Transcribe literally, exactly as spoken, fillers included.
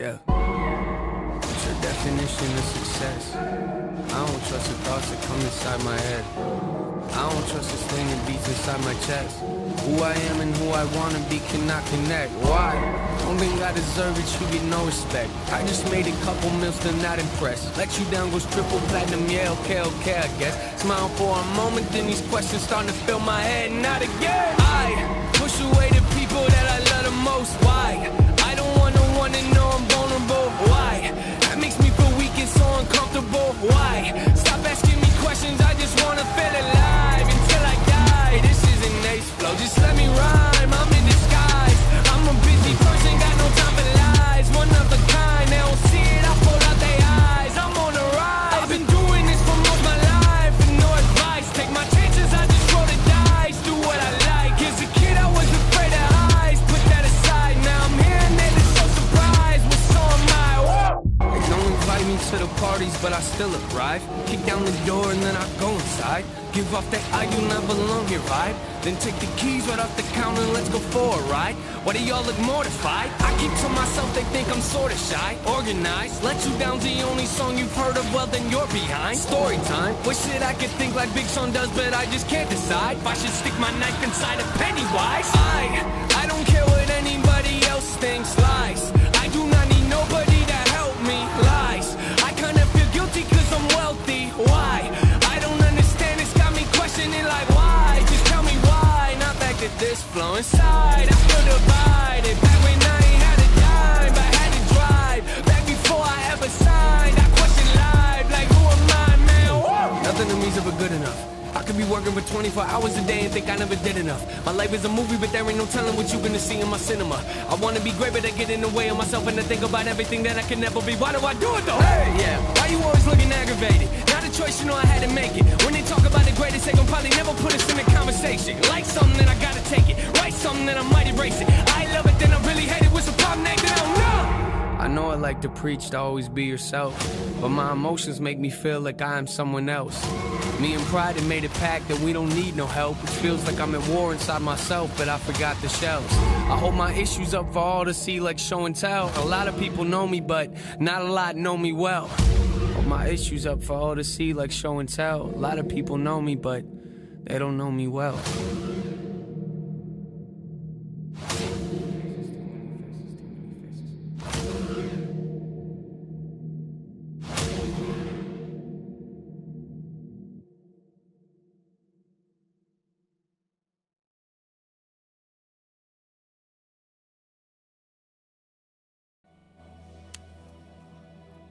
Yeah. What's your definition of success? I don't trust the thoughts that come inside my head. I don't trust the swinging beats inside my chest. Who I am and who I want to be cannot connect. Why? Don't think I deserve it, you get no respect. I just made a couple mils, still not impressed. Let you down goes triple platinum, yeah, okay, okay, I guess. Smile for a moment, then these questions starting to fill my head. Not again. I push away the people that I love the most. Why? I don't want no one to know I'm vulnerable. Why? That makes me feel weak and so uncomfortable. Why? Stop asking me questions, I just want to feel alive until I die. This is an ace flow, just let me rhyme. I'm in disguise, I'm a busy person, got no time for lies. One of a kind, they don't see it, I pull out their eyes. I'm on the rise, I've been doing this for most my life. And no advice, take my chances, I just roll the dice. Do what I like, as a kid I was afraid of eyes. Put that aside, now I'm here and they're just so surprised. Well, so am I. Whoa. They don't invite me to the parties, but I still arrive. Kick down the door and then I go inside. Give off that I do not belong here vibe. Then take the keys right off the counter and let's go for a ride. Why do y'all look mortified? I keep to myself, they think I'm sorta shy. Organized, let you down's the only song you've heard of, well then you're behind. Story time, wish that I could think like Big Sean does, but I just can't decide if I should stick my knife inside a Pennywise. I, I don't care what anybody else thinks, lies. I do not need nobody to help me, lies. I kinda feel guilty cause I'm wealthy, why? Like why, just tell me why. Not back at this flow inside, I feel divided. Back when I ain't had a dime, but had to drive. Back before I ever signed, I questioned life. Like who am I, man? Whoa. Nothing to me's ever good enough. I could be working for twenty-four hours a day and think I never did enough. My life is a movie, but there ain't no telling what you gonna see in my cinema. I wanna be great, but I get in the way of myself and I think about everything that I can never be. Why do I do it though? Hey, yeah. Why you always looking aggravated? Not a choice, you know I had to make it. When they talk about the greatest, they gon' probably never put us in a conversation. Like something that I gotta take it, write something that I might erase it. I love it, then I really hate it. What's the problem that I don't know? I know I like to preach to always be yourself, but my emotions make me feel like I am someone else. Me and pride have made a pact that we don't need no help. It feels like I'm at war inside myself, but I forgot the shells. I hold my issues up for all to see like show and tell. A lot of people know me, but not a lot know me well. Hold my issues up for all to see like show and tell. A lot of people know me, but they don't know me well.